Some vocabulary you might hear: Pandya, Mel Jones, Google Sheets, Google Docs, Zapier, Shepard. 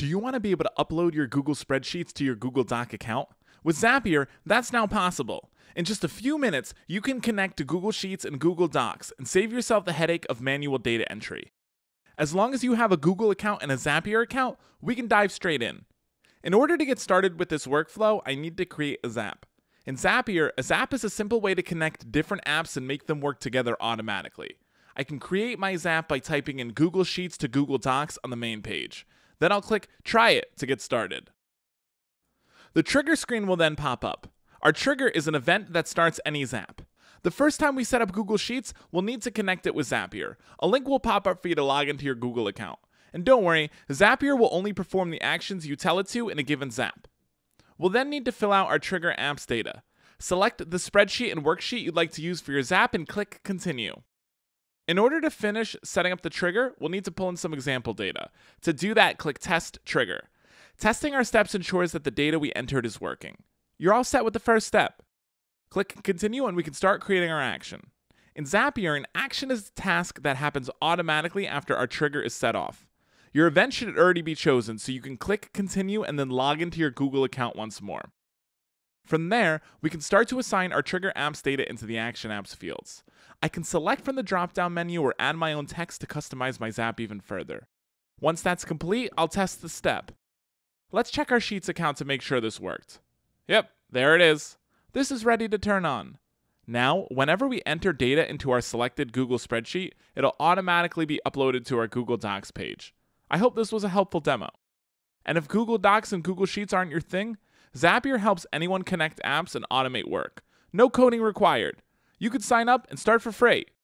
Do you want to be able to upload your Google spreadsheets to your Google Doc account? With Zapier, that's now possible. In just a few minutes, you can connect to Google Sheets and Google Docs and save yourself the headache of manual data entry. As long as you have a Google account and a Zapier account, we can dive straight in. In order to get started with this workflow, I need to create a Zap. In Zapier, a Zap is a simple way to connect different apps and make them work together automatically. I can create my Zap by typing in Google Sheets to Google Docs on the main page. Then I'll click Try It to get started. The trigger screen will then pop up. Our trigger is an event that starts any Zap. The first time we set up Google Sheets, we'll need to connect it with Zapier. A link will pop up for you to log into your Google account. And don't worry, Zapier will only perform the actions you tell it to in a given Zap. We'll then need to fill out our trigger app's data. Select the spreadsheet and worksheet you'd like to use for your Zap and click Continue. In order to finish setting up the trigger, we'll need to pull in some example data. To do that, click Test Trigger. Testing our steps ensures that the data we entered is working. You're all set with the first step. Click Continue and we can start creating our action. In Zapier, an action is a task that happens automatically after our trigger is set off. Your event should already be chosen, so you can click Continue and then log into your Google account once more. From there, we can start to assign our trigger apps data into the action apps fields. I can select from the drop-down menu or add my own text to customize my Zap even further. Once that's complete, I'll test the step. Let's check our Sheets account to make sure this worked. Yep, there it is. This is ready to turn on. Now, whenever we enter data into our selected Google spreadsheet, it'll automatically be uploaded to our Google Docs page. I hope this was a helpful demo. And if Google Docs and Google Sheets aren't your thing, Zapier helps anyone connect apps and automate work. No coding required. You could sign up and start for free.